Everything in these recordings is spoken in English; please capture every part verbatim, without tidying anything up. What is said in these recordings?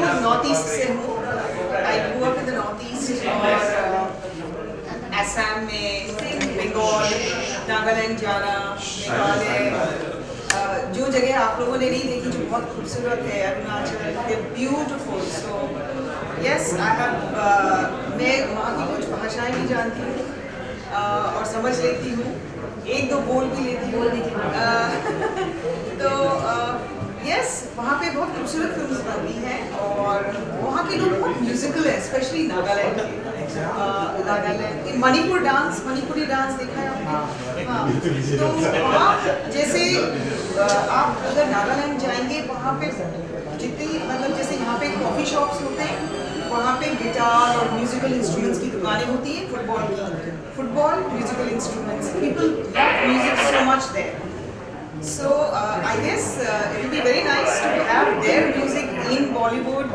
was Northeast से हूँ. I grew up in the Northeast और Assam में, Bengal, Nagaland जाना, Meghalaya. जो जगह आप लोगों ने नहीं देखी जो बहुत खूबसूरत है Arunachal, they're beautiful. So yes, I have मैं वहाँ की कुछ भाषाएं भी जानती हूँ और समझ लेती हूँ, एक दो बोल भी लेती हूँ. तो yes, वहाँ पे बहुत खूबसूरत फिल्म्स बनती हैं और वहाँ के लोग बहुत म्यूजिकल हैं, especially नागालैंड के. Nagaland in Manipur dance, Manipuri dance देखा है आपने? हाँ. तो आप जैसे आप अगर नागालैंड जाएंगे वहाँ पे जितने मतलब जैसे यहाँ पे कॉफी शॉप्स होते हैं, वहाँ पे गिटार और म्यूजिकल इंस्ट्रूमेंट्स की दुकानें होती हैं. फुटबॉल की football musical instruments, people love music so much there. So I guess it will be very nice to have their music in Bollywood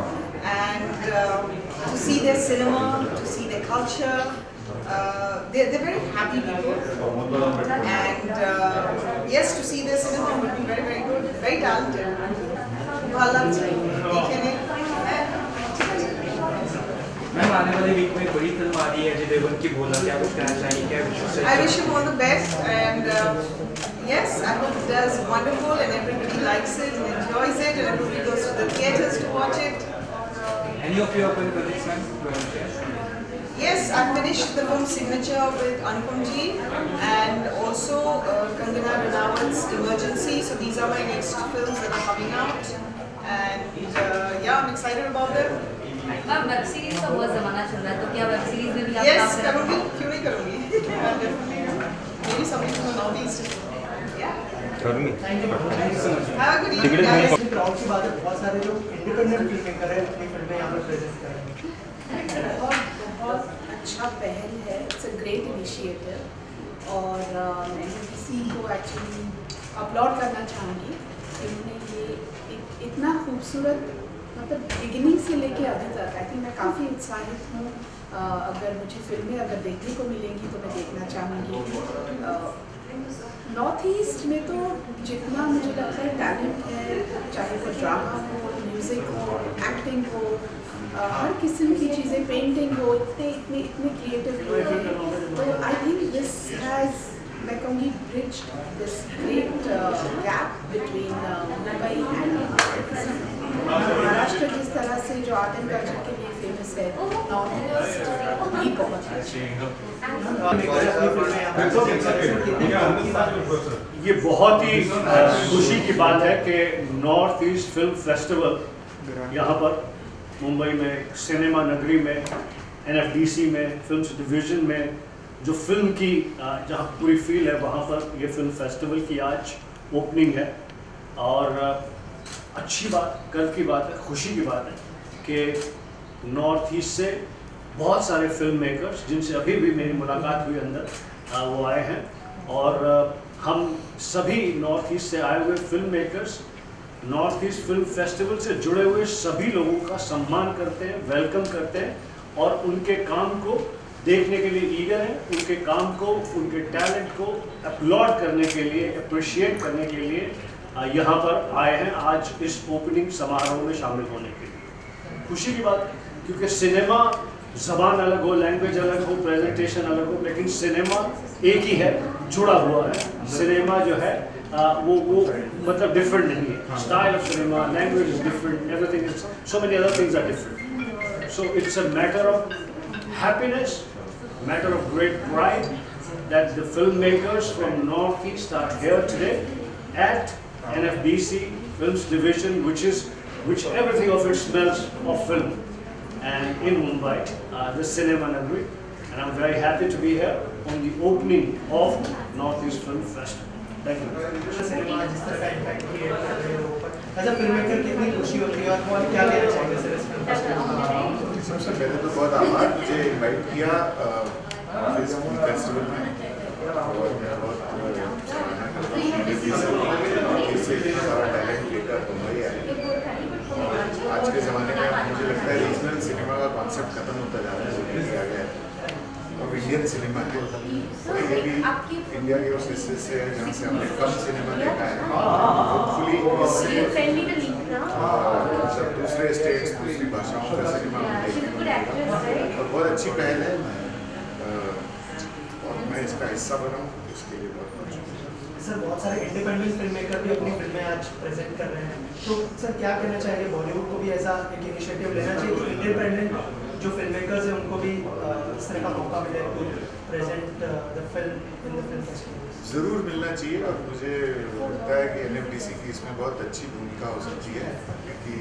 and to see their cinema, to see their culture. Uh, they're, they're very happy people, and uh, yes, to see their cinema would be very, very good, very talented. I wish him all the best, and uh, yes, I hope it does wonderful, and everybody likes it, and enjoys it, and everybody goes to the theatres to watch it. Any of your open projects, ma'am? Yes, I finished the film Signature with Ankumji and also uh, Kangana Ranaut's Emergency. So these are my next films that are coming out, and uh, yeah, I'm excited about them. Ma'am, web series का बहुत ज़माना चल रहा है, तो क्या web series में भी आप? Yes, करूँगी, क्यों नहीं करूँगी? Definitely, maybe something from the Northeast. करूँगी. Have a good evening, guys. इसमें क्राउड की बात है, बहुत सारे जो इंडिपेंडेंट फिल्में कर रहे हैं, अपनी फिल्में यहाँ पर प्रेजेंट कर रहे हैं. बहुत अच्छा पहल है, इट्स अ ग्रेट इनिशिएटिव, और एनएफबीसी को एक्चुअली अपलॉड करना चाहूँगी. इन्होंने ये इतना खूबसूरत मतलब बिगिनिंग से लेके अभी तक, आई थिंक मैं काफ़ी उत्साहित हूँ. अगर मुझे फिल्में अगर देखने को मिलेंगी तो मैं देखना चाहूँगी. नॉर्थ ईस्ट में तो जितना मुझे लगता है टैलेंट है, चाहे वो ड्रामा हो, म्यूज़िक हो, एक्टिंग हो, हर किस्म की चीज़ें, पेंटिंग हो, इतने इतने इतने क्रिएटिव लोग हैं. तो आई थिंक दिस हैज़, मैं कहूँगी, bridge this great gap between Mumbai and Maharashtra. जिस तरह से जो आर्ट एंड कल्चर के लिए फेमस है, नॉर्थ ईस्ट बहुत अच्छा. ये बहुत ही खुशी की बात है कि नॉर्थ ईस्ट फिल्म फेस्टिवल यहाँ पर मुंबई में, सिनेमा नगरी में, एनएफडीसी में, फिल्म्स डिवीज़न में जो फिल्म की जहाँ पूरी फील है, वहाँ पर ये फिल्म फेस्टिवल की आज ओपनिंग है. और अच्छी बात, गर्व की बात है, खुशी की बात है कि नॉर्थ ईस्ट से बहुत सारे फिल्म मेकर्स जिनसे अभी भी मेरी मुलाकात हुई अंदर, वो आए हैं. और हम सभी नॉर्थ ईस्ट से आए हुए film makers north east film festival से जुड़े हुए सभी लोगों का सम्मान करते हैं, वेलकम करते हैं और उनके काम को देखने के लिए ईगर हैं. उनके काम को, उनके टैलेंट को अपलॉड करने के लिए, अप्रिशिएट करने के लिए यहाँ पर आए हैं आज इस ओपनिंग समारोह में शामिल होने के लिए. खुशी की बात, क्योंकि सिनेमा जबान अलग हो, लैंग्वेज अलग हो, प्रेजेंटेशन अलग हो, लेकिन सिनेमा एक ही है, जुड़ा हुआ है. सिनेमा जो है Uh, वो वो मतलब डिफरेंट नहीं है. Style of cinema, language is different, everything is, so many other things are different. So it's a matter of happiness, matter of great pride that the film makers from north east are here today at NFDC films division, which is which everything of it smells of film, and in Mumbai the cinema नगरी. And I am very happy to be here on the opening of north east film festival. Thank you. अच्छा, filmmaker कितनी खुशी होती है और कौन क्या लेना चाहिए सर? सबसे पहले तो बहुत आभार मुझे इनवाइट किया फिल्म फेस्टिवल में, और मैं बहुत इससे सारा टैलेंट लेकर मुंबई आए. आज के ज़माने में मुझे लगता है रीजनल सिनेमा का कॉन्सेप्ट खत्म होता जा रहा है. अब इंडियन सिनेमा है, पहले भी इंडिया के उस हिस्से से जहाँ से हमने कम सिनेमा देखा है, होपफुली इससे दूसरे स्टेट्स, दूसरे अच्छी पहल है और मैं इसका हिस्सा बना हूँ, इसके लिए बहुत बहुत शुक्रिया। सर, बहुत सारे इंडिपेंडेंट फिल्म मेकर भी अपनी फिल्में आज प्रेजेंट कर रहे हैं, तो सर क्या कहना चाहेंगे? बॉलीवुड को भी ऐसा एक इनिशिएटिव लेना चाहिए कि इंडिपेंडेंट जो फिल्म मेकर्स हैं उनको भी इस तरह का मौका मिले to present the film in the film festival. ज़रूर मिलना चाहिए और मुझे लगता है कि एन एफ डी सी की इसमें बहुत अच्छी भूमिका हो सकती है कि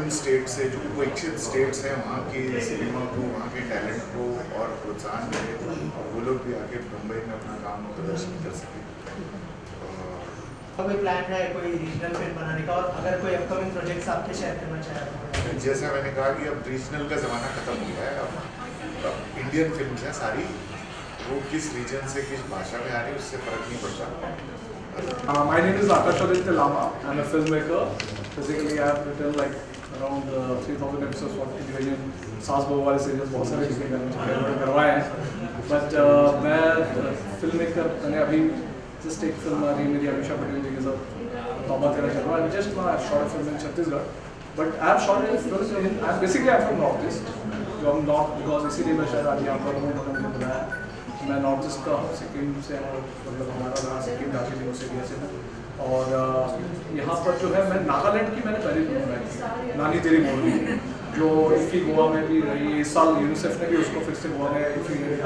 उन स्टेट से जो कुछ स्टेट्स हैं वहाँ की सिनेमा को, वहाँ के टैलेंट को और प्रोत्साहन मिले और वो लोग भी आके मुंबई में अपना काम प्रदर्शित कर सकें। कोई प्लान है कोई रीजनल फिल्म बनाने का, और अगर कोई अपकमिंग प्रोजेक्ट्स आपके शेयर करना चाहें? जैसा मैंने कहा कि अब रीजनल का ज़माना ख़त्म हो गया है, अब इंडियन फिल्म हैं सारी, वो किस रीजन से किस भाषा में आ रही है उससे फर्क नहीं पड़ता। My name is Atushrita Lama, I am a film maker. Basically I have written like around three thousand episodes for television, सास बहू वाले सीरियल, बहुत सारे फिल्में करवाए हैं। बट मैं फिल्म मेकर, मैंने अभी जस्ट एक फिल्म आ रही है मेरी आमिषा पटेल जी के साथ, Tauba Tera Jalwa, and just my short film in Chhattisgarh. But I short film, basically I from north east, जो हम नॉर्थ बिकॉज इसीलिए मैं शायद आज यहाँ पर उन्होंने बताया मैं नॉर्थ ईस्ट का हूँ, सिक्किम से, मतलब हमारा यहाँ सिक्किम दार्जिलिंग से भी ऐसे है। और यहाँ पर जो है मैं नागालैंड की मैंने पहली फिल्म बनाई थी, नानी तेरी बोली, जो आई एफ आई गोवा में भी रही। इस साल यूनिसेफ ने भी उसको फिर से गोवा में आई एफ आई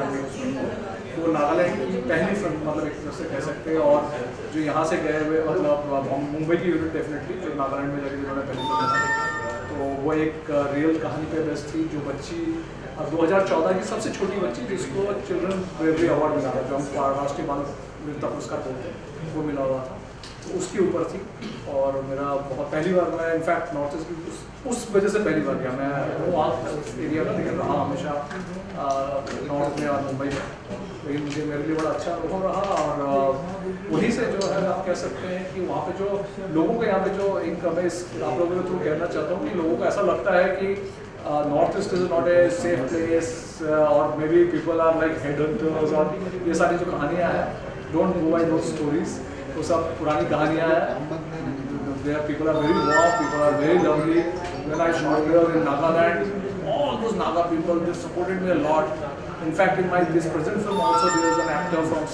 वो नागालैंड की पहली फिल्म, मतलब एक तरह से कह सकते हैं। और जो यहाँ से गए हुए, मतलब मुंबई की यूनिट डेफिनेटली जो नागालैंड में जाके उन्होंने पहली फिल्म बनाई, तो वो एक रियल कहानी पर बेस्ड थी। जो बच्ची अब दो हज़ार चौदह की सबसे छोटी बच्ची जिसको चिल्ड्रन ब्रेवरी अवार्ड मिला था, जो हम राष्ट्रीय बाल वीरता पुरस्कार बोलते हैं, वो मिला हुआ था, तो उसके ऊपर थी। और मेरा बहुत पहली बार मैं इनफैक्ट नॉर्थ ईस्ट भी उस, उस वजह से पहली बार गया मैं, वो उस एरिया का लेकिन रहा हमेशा नॉर्थ में और मुंबई में, लेकिन मुझे मेरे लिए बड़ा अच्छा अनुभव रहा। और वहीं से जो है आप कह सकते हैं कि वहाँ पे जो लोगों का, यहाँ पे जो एक मैं आप लोगों के थ्रू कहना चाहता हूँ कि लोगों को ऐसा लगता है कि north east is not a safe place और may be people are like headhunters, और ये सारी जो कहानियाँ हैं, don't go by those stories, वो सब पुरानी कहानियाँ हैं। There people are very warm, people are very lovely. When I shot here in Nagaland, all those Naga people, they supported me a lot. In fact in my this present film also there is an actor from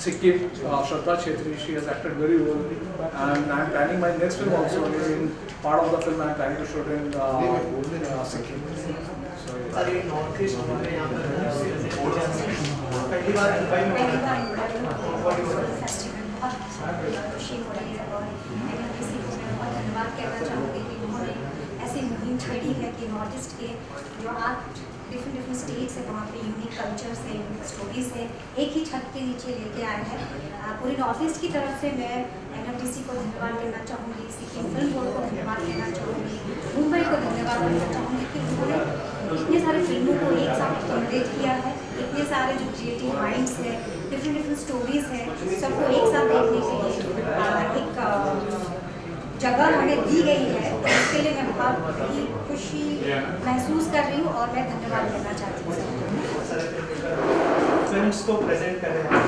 Sikkim, uh, Shatra Chetri, she has acted very well, and I am planning my next film also. In part of the film, I am planning to shoot in uh, uh, Sikkim. So, sorry, Northeast हमारे यहाँ पर पहली बार मुंबई में बहुत खुशी हो रही है और एन एफ बी सी को मैं बहुत धन्यवाद कहना चाहूँगी कि उन्होंने ऐसी मुहिम छेड़ी है कि नॉर्थ ईस्ट के जो आप डिफरेंट डिफरेंट स्टेट्स है, वहाँ पे यूनिक कल्चर्स है, यूनिक स्टोरीज है, एक ही छत के नीचे लेके आए हैं। पूरे नॉर्थ ईस्ट की तरफ से मैं एन एफ डी सी को धन्यवाद देना चाहूँगी, सिक्किम फिल्म बोर्ड को धन्यवाद देना चाहूँगी, मुंबई को धन्यवाद देना चाहूँगी कि उन्होंने इतने सारे फिल्मों को एक साथ कॉम्पलेट किया है। इतने सारे जो क्रिएटिव माइंड्स हैं, डिफरेंट डिफरेंट स्टोरीज हैं, सबको एक साथ देखने के लिए एक जगह हमें दी गई है, तो उसके लिए मैं बहुत ही खुशी महसूस कर रही हूँ और मैं धन्यवाद देना चाहती हूँ। फिल्म्स को प्रेजेंट कर रहे हैं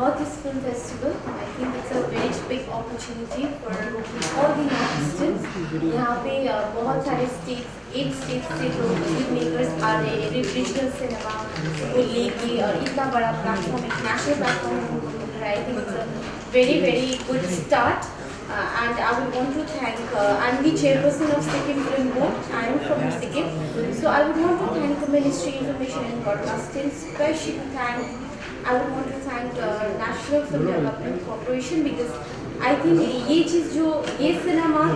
north east film festival, I think it's a very big opportunity for all the north easters. यहाँ पे बहुत सारे स्टेट्स, एक स्टेट से जो फिल्म मेकर्स आ रहे हैं रीजनल सिनेमा को लेके, और इतना बड़ा platform, international platform, I think it's a very very good start, uh, and I would want to thank. Uh, I'm the chairperson of Sikkim Film Board. I'm from Sikkim, so I would want to thank the Ministry of Information and Broadcasting. Especially thank, I would want to thank the uh, National Film Development Corporation, because I think ये चीज़ जो ये cinema,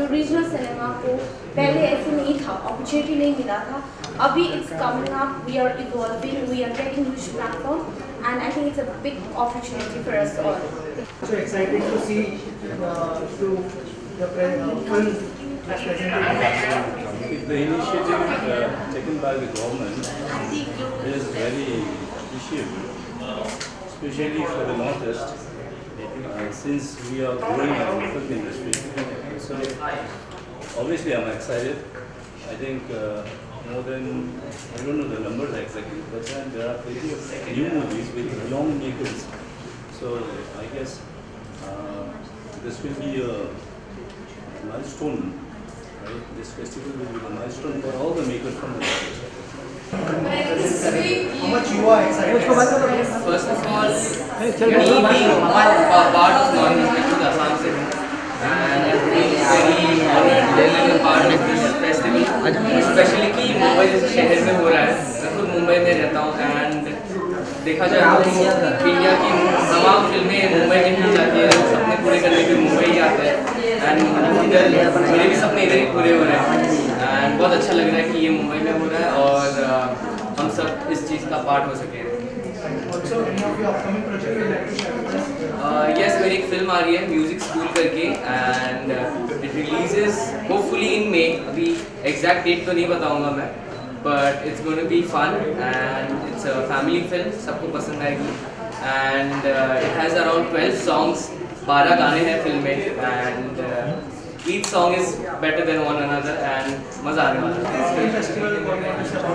जो regional cinema को पहले ऐसे नहीं था, opportunity नहीं मिला था, अभी it's coming up. We are evolving. We are getting huge platform. And I think it's a big opportunity for us all. So excited to see uh, to the film as presented. The initiative uh, taken by the government is very appreciable, especially for the Northeast. Uh, since we are growing our film industry, so obviously I'm excited. I think. Uh, More than, I don't know the numbers exactly, but then there are plenty of new movies with long makers. So I guess uh, this will be a milestone Right? This festival will be a milestone for all the makers from the country. How much you are excited? First of all, me being one part of Northeast Film Festival, and I feel very honored being a part of this festival. Especially कि मुंबई जैसे शहर में हो रहा है, मैं खुद मुंबई में रहता हूँ and देखा जाए तो इंडिया की तमाम फिल्में मुंबई में ही जाती हैं, सपने पूरे करने के मुंबई ही आते हैं and इधर मेरे भी सपने इधर ही पूरे हो रहे हैं and बहुत अच्छा लग रहा है कि ये मुंबई में हो रहा है और हम सब इस चीज़ का पार्ट हो सके। यस, मेरी एक फिल्म आ रही है म्यूजिक स्कूल करके and it releases hopefully in May. अभी एग्जैक्ट डेट तो नहीं बताऊंगा मैं, but it's going to be fun and it's a family film, सबको पसंद आएगी and it has around twelve songs, बारह गाने हैं फिल्म में and each song is better than one another and मजा आने वाला है। इस फेस्टिवल को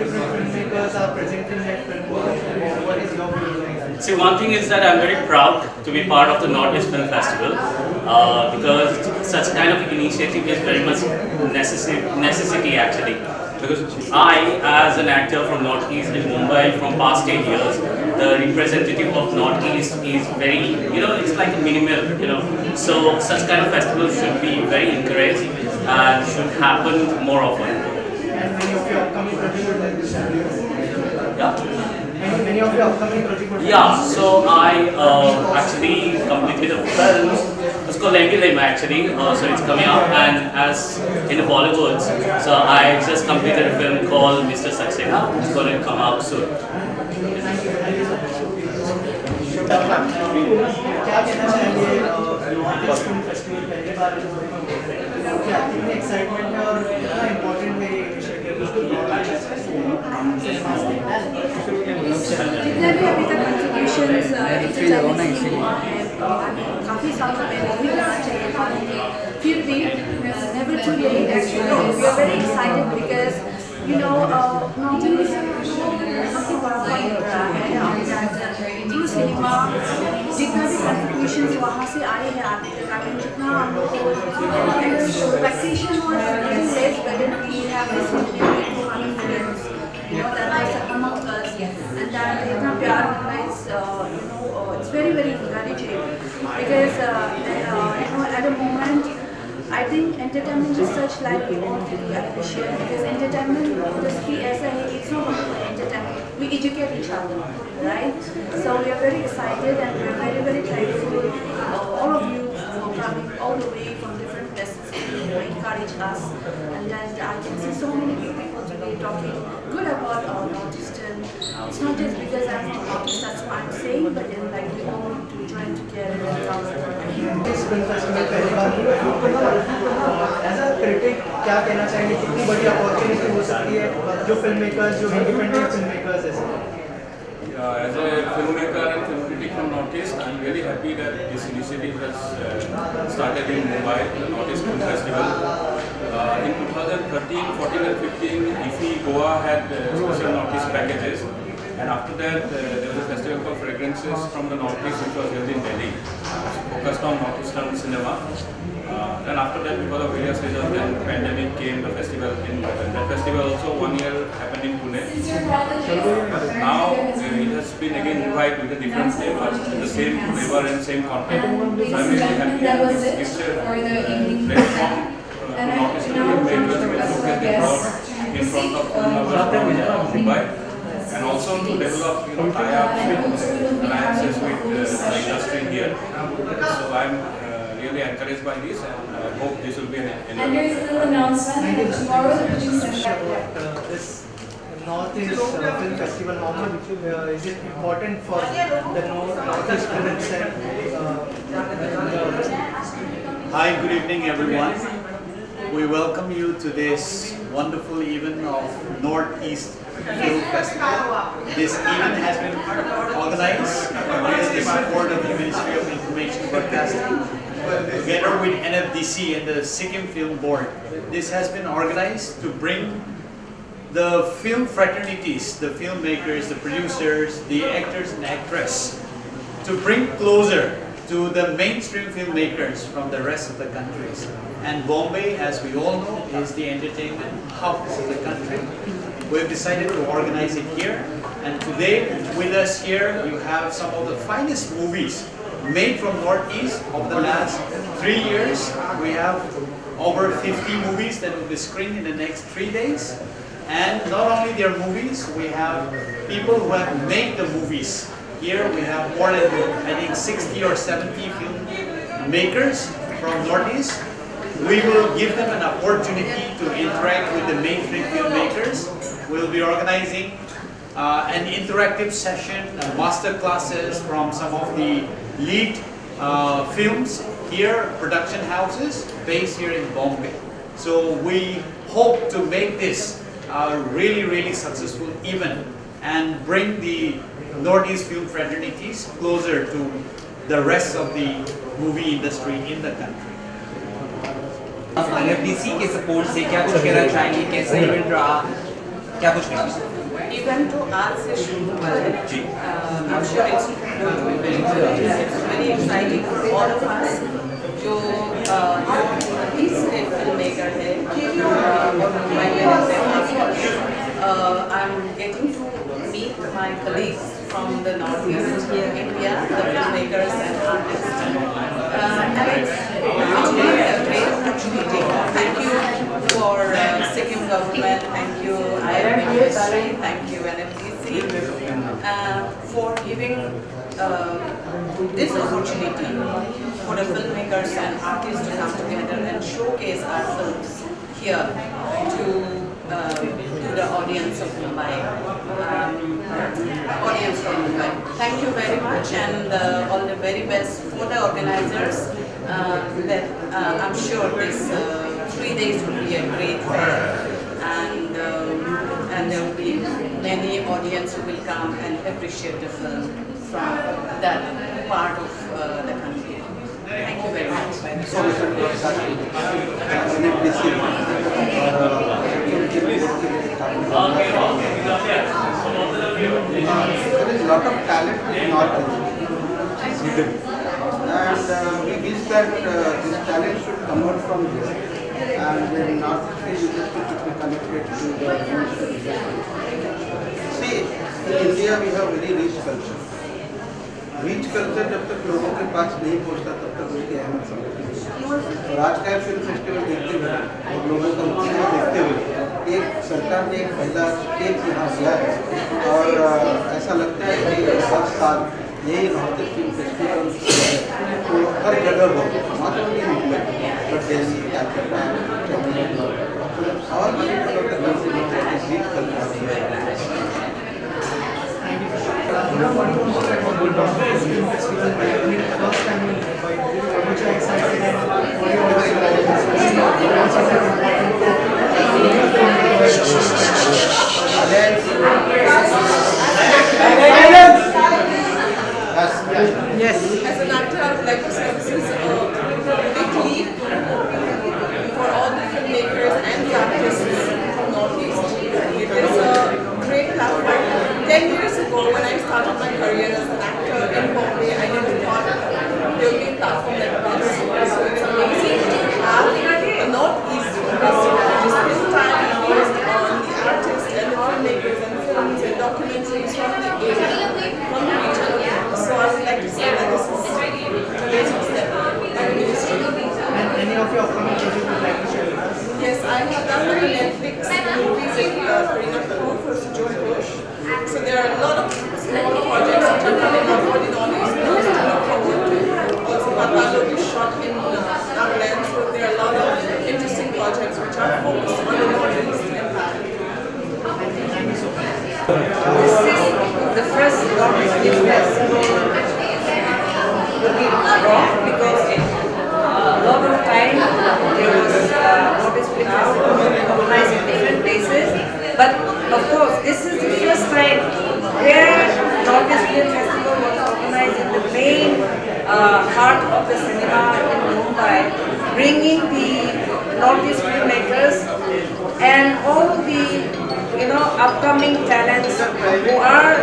different makers are presenting their film work. What is your feeling? See, one thing is that I'm very proud to be part of the Northeast Film Festival uh, because such kind of initiative is very much necessary necessity actually. Because I, as an actor from Northeast in Mumbai from past eight years, the representative of Northeast is very, you know, it's like minimal, you know. So such kind of festivals should be very encouraged and should happen more often. And many of your upcoming projects would like this year. Yeah. And many of your upcoming projects would like this year. Yeah. So I uh, actually completed a film. It's called Enkilema actually, uh, so it's coming out and as in the Bollywoods, so I just completed a film called Mister Saksena, it's going to come out soon. काफी साल से मैं नहीं करना चाहिए था लेकिन फिर भी never too late actually we are very excited because you know normally सबसे बड़ा बात है आपके जो सिनेमा जितना भी कंट्रीब्यूशंस वहाँ से आए हैं आपने तक आपने जितना एक्सपेक्टेशन और लेस बजट भी है वैसे तो हमें friends you know that lies among us and that इतना प्यार होना is you know It's very very encouraging because uh, uh, you know, at the moment I think entertainment is such like we all really appreciate because entertainment industry as a whole it's not only entertainment we educate each other right so we are very excited and we are very very thankful uh, all of you for coming all the way from different places to encourage us and then I can see so many new people today talking good about our Northeast. It's not just because I'm from Northeast, that's what I'm saying, but it's like we all need to join together and come together. This film festival पहली बार हुआ है। As a critic, क्या कहना चाहेंगे? कितनी बड़ी opportunity हो सकती है जो filmmakers, जो independent filmmakers हैं? Yeah, as a filmmaker and film critic from Northeast, I'm very happy that this initiative has uh, started in Mumbai, the Northeast Film Festival. Uh, in twenty thirteen, fourteen and fifteen, I F I Goa had uh, special Northeast packages and after that uh, there was a festival for fragrances from the Northeast which was held in Delhi, focused on Northeastern cinema. Uh, then after that because of various reasons then pandemic came, the festival in London. That festival also one year happened in Pune. But now uh, it has been again revived with a different flavor, the same flavor and same content. So I'm really happy that this gives a platform. And Northeast filmmakers will focus their work in front of Mumbai and also to develop, you know, tie-ups and alliances with the industry here. So I'm uh, really encouraged by this and I hope this will be an end. And there is an announcement tomorrow the producer show. Northeast uh, Film Festival, uh, is it important for the Northeast films and, uh, and uh, Hi, good evening everyone. We welcome you to this wonderful event of Northeast Film Festival. This event has been organized with the support of the Ministry of Information and Broadcasting, together with N F D C and the Sikkim Film Board. This has been organized to bring the film fraternities, the filmmakers, the producers, the actors and actresses, to bring closer to the mainstream filmmakers from the rest of the countries. And Bombay, as we all know, is the entertainment hub of the country. We've decided to organize it here, and today with us here you have some of the finest movies made from Northeast of the last three years. We have over fifty movies that will be screened in the next three days. And not only their movies, we have people who have made the movies. Here we have more than, I think, sixty or seventy film makers from Northeast. We will give them an opportunity to interact with the mainstream filmmakers. We'll be organizing uh, an interactive session, uh, master classes from some of the lead uh, films here, production houses based here in Bombay. So we hope to make this a really, really successful event and bring the Northeast film fraternities closer to the rest of the movie industry in the country. N F D C के support से क्या कुछ कहना चाहेंगे? कैसा event रहा? क्या कुछ कहेंगे? इवेंट तो आज से शुरू हुआ है। I'm sure it's very exciting for all of us. जो Northeast के filmmaker हैं, I'm getting to meet my colleagues from the Northeast here in India, the filmmakers and artists. Uh, and it's actually a great opportunity. Thank you for uh, Sikkim government, thank you I F I, thank you N F B C uh, for giving uh, this opportunity for the filmmakers and artists to come together and showcase our films here to Uh, to the audience of Mumbai, um, audience from Mumbai. Thank you very much, and uh, all the very best for the organizers. Uh, that uh, I'm sure this uh, three days will be a great fair, and um, and there will be many audience who will come and appreciate the film from that part of uh, the country. Thank you very much. There is a lot of talent in Northeast, and uh, we wish that uh, this talent should come out from here, and the Northeast industry should be connected to the industry. See, in India we have very rich culture. Rich culture जब तक लोगों के पास नहीं पहुँचता तब तक उसकी अहमियत समझती है। और आज का फिल्म फेस्टिवल देखते हुए और लोगों का उत्साह देखते हुए एक सरकार ने एक पहला स्टेप यहाँ लिया है और ऐसा लगता है कि हर साल यही नॉर्थ फिल्म फेस्टिवल तो हर जगह हो, मात्र नहीं मुंबई पर जैसी क्या करना है चैनल और बड़े लोगों तक रसीद करना है। I am going to go to the festival by the first time in Mumbai, which I excited and very important. Yes. As an actor, I would like to say this is a big leap for all the filmmakers and the artists from Northeast. It is a great platform. Ten years ago, when I started my career as an actor in Bombay, I didn't thought there would be a platform like this. So it's amazing to have a Northeast festival, which is entirely based on the artists and the filmmakers and films and documentaries from the area, from the region. So I would like to say that this is an amazing step by the Ministry. And any of your upcoming projects would like to share with us? Yes, I have done my Netflix movies in Karina Kapoor for Joy Ghosh. So there are a lot of smaller projects which are coming up for the Northeast to look forward to. Also, Patalo is shot in Nagaland, so there are a lot of interesting projects which are focused on the Northeast impact. This is the first Northeast Film Festival looking wrong because in a lot of time there was Northeast Film Festival organized in different places. But of course, this is the first time where Northeast Film Festival was organized in the main uh, heart of the cinema in Mumbai, bringing the Northeast filmmakers and all the you know upcoming talents who are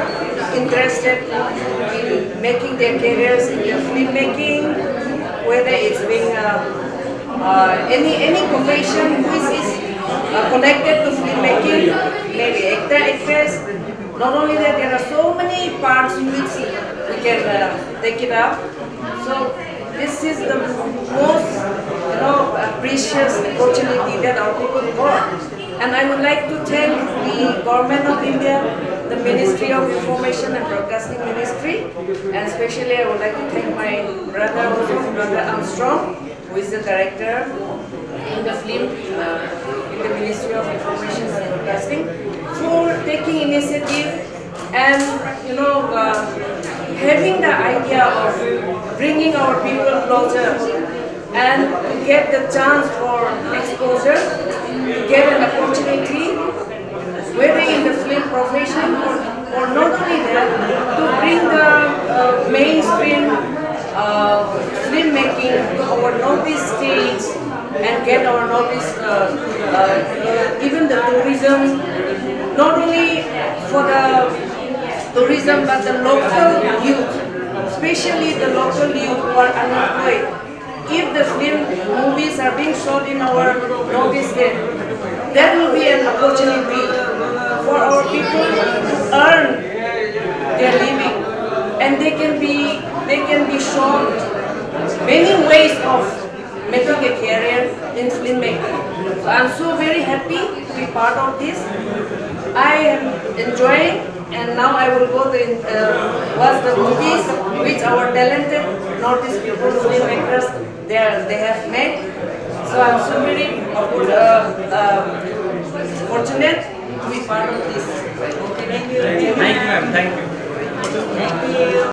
interested in making their careers in their filmmaking, whether it's being uh, uh, any any profession which is uh, connected to filmmaking, maybe actor, actress. Not only that, there are so many parts in which we can uh, take it up. So this is the most, you know, precious opportunity that our people got. And I would like to thank the Government of India, the Ministry of Information and Broadcasting Ministry, and especially I would like to thank my brother, Brother Armstrong, who is the director in the film, uh, in the Ministry of Information and Broadcasting, for taking initiative and, you know, uh, having the idea of bringing our people closer and to get the chance for exposure, to get an opportunity, whether in the film profession or, or not only that, to bring the uh, mainstream uh, filmmaking to our Northeast states and get our Northeast, uh, uh, even the tourism, not only for the tourism but the local youth, especially the local youth who are unemployed. If the film movies are being shot in our Northeast state, that will be an opportunity for our people to earn their living, and they can be they can be shown many ways of making a career in filmmaking. So I'm so very happy to be part of this. I am enjoying, and now I will go to uh, watch the movies which our talented Northeast people filmmakers they are, they have made. So I'm so very uh, uh,